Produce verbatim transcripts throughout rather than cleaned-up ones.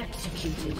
executed.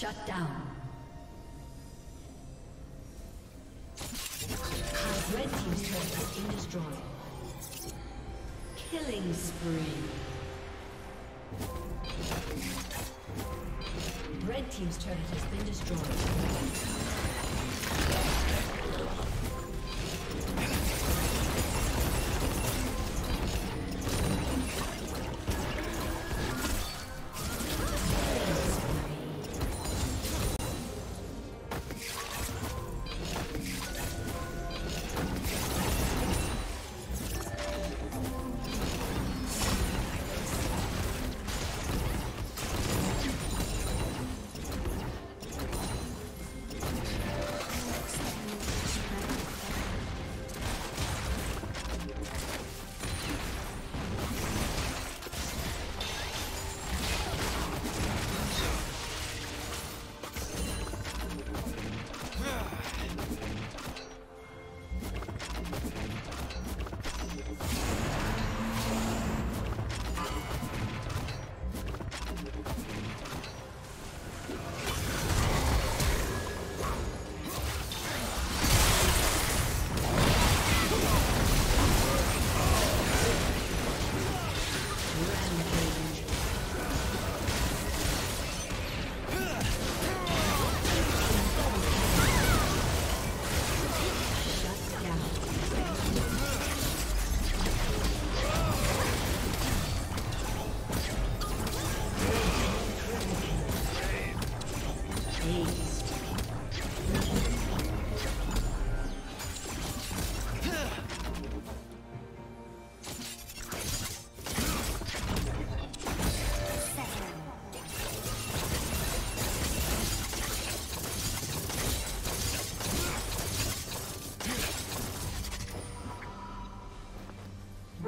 Shut down. Red team's turret has been destroyed. Killing spree. Red team's turret has been destroyed. Ace.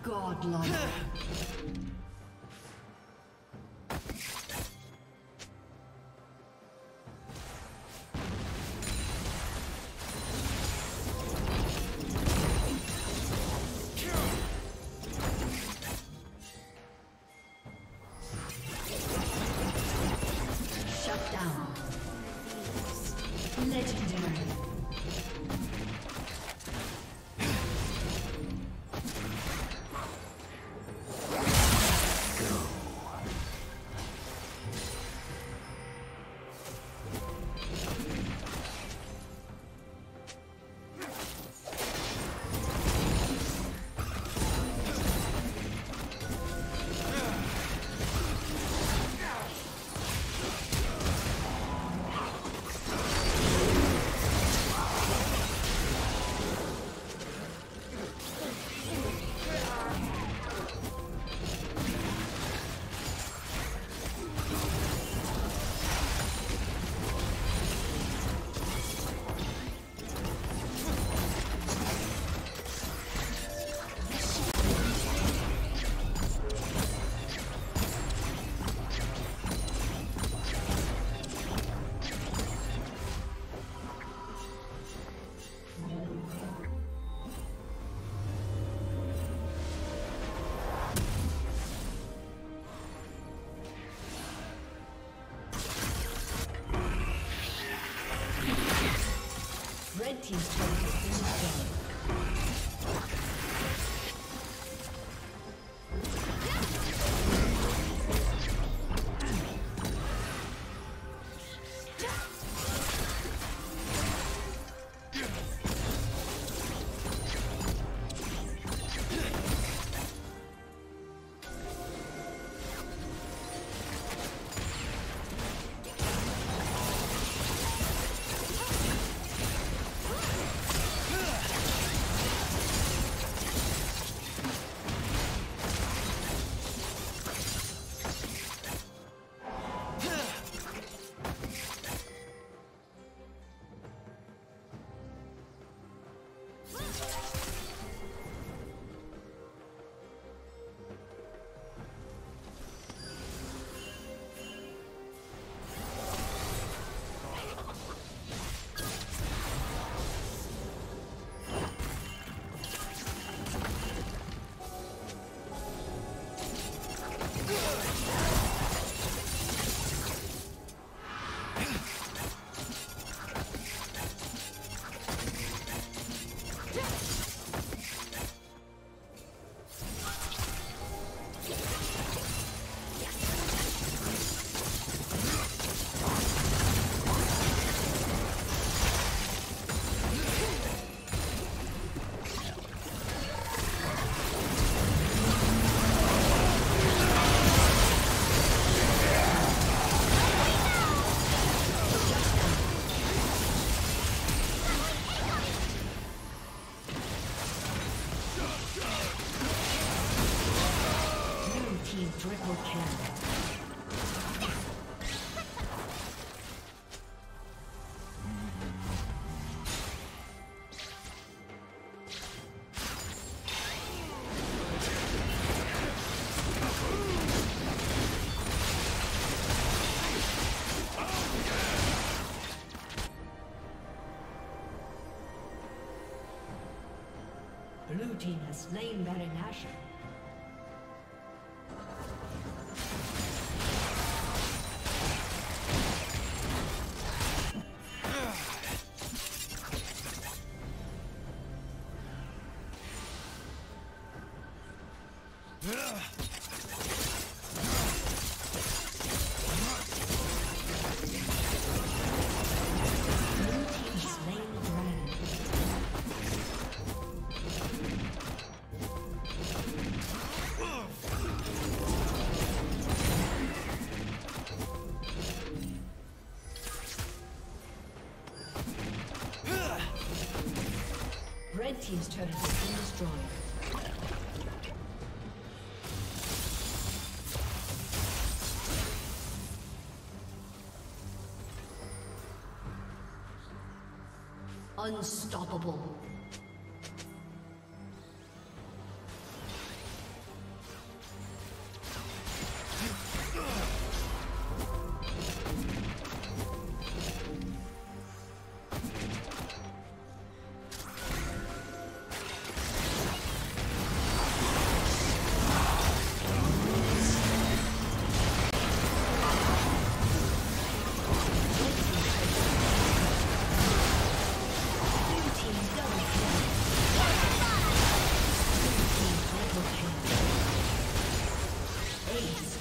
Godlike. Shut down. Legendary. He's trying to yeah. Team triple kill. Blue team has slain Baron Nashor. Red team's turret has been destroyed. Unstoppable. Ace.